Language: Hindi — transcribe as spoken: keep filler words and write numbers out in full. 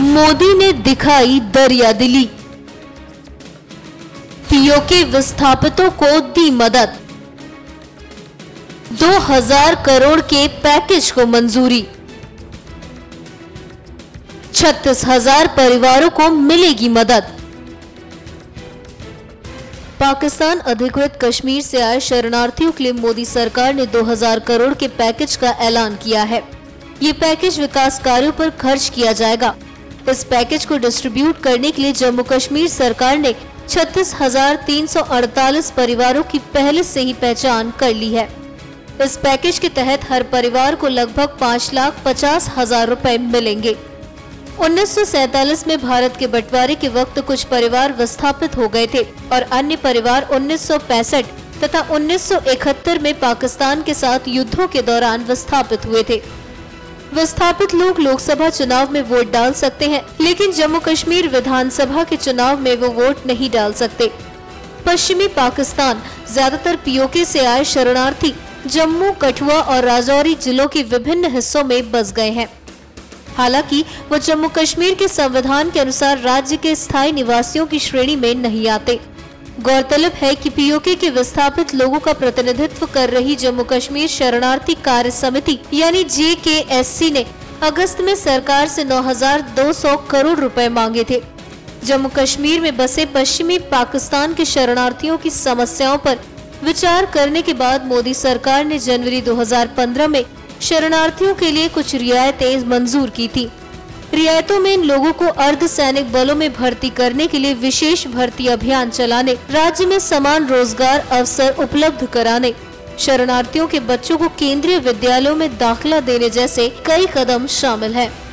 मोदी ने दिखाई दरियादिली, पीओके विस्थापितों को दी मदद, दो हज़ार करोड़ के पैकेज को मंजूरी, छत्तीस हज़ार परिवारों को मिलेगी मदद। पाकिस्तान अधिकृत कश्मीर से आए शरणार्थियों के लिए मोदी सरकार ने दो हज़ार करोड़ के पैकेज का ऐलान किया है। ये पैकेज विकास कार्यों पर खर्च किया जाएगा। इस पैकेज को डिस्ट्रीब्यूट करने के लिए जम्मू कश्मीर सरकार ने छत्तीस हज़ार तीन सौ अड़तालीस परिवारों की पहले से ही पहचान कर ली है। इस पैकेज के तहत हर परिवार को लगभग पाँच लाख पचास हजार रुपए मिलेंगे। उन्नीस सौ सैंतालीस में भारत के बंटवारे के वक्त कुछ परिवार विस्थापित हो गए थे और अन्य परिवार उन्नीस सौ पैंसठ तथा उन्नीस सौ इकहत्तर में पाकिस्तान के साथ युद्धों के दौरान विस्थापित हुए थे। विस्थापित लोग लोकसभा चुनाव में वोट डाल सकते हैं, लेकिन जम्मू कश्मीर विधानसभा के चुनाव में वो वोट नहीं डाल सकते। पश्चिमी पाकिस्तान ज्यादातर पीओके से आए शरणार्थी जम्मू, कठुआ और राजौरी जिलों के विभिन्न हिस्सों में बस गए हैं। हालांकि वो जम्मू कश्मीर के संविधान के अनुसार राज्य के स्थायी निवासियों की श्रेणी में नहीं आते। गौरतलब है कि पीओके के विस्थापित लोगों का प्रतिनिधित्व कर रही जम्मू कश्मीर शरणार्थी कार्य समिति यानी जे के एस सी ने अगस्त में सरकार से नौ हज़ार दो सौ करोड़ रुपए मांगे थे। जम्मू कश्मीर में बसे पश्चिमी पाकिस्तान के शरणार्थियों की समस्याओं पर विचार करने के बाद मोदी सरकार ने जनवरी दो हज़ार पंद्रह में शरणार्थियों के लिए कुछ रियायतें मंजूर की थी। रियायतों में इन लोगों को अर्धसैनिक बलों में भर्ती करने के लिए विशेष भर्ती अभियान चलाने, राज्य में समान रोजगार अवसर उपलब्ध कराने, शरणार्थियों के बच्चों को केंद्रीय विद्यालयों में दाखिला देने जैसे कई कदम शामिल हैं।